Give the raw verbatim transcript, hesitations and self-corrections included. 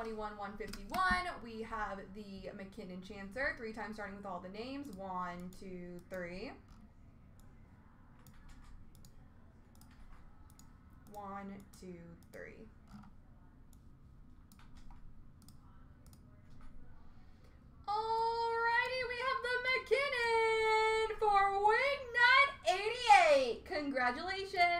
twenty-one one fifty-one. We have the MacKinnon Chancer, three times starting with all the names. One, two, three. One, two, three. Alrighty, we have the MacKinnon for Wingnut eighty-eight. Congratulations.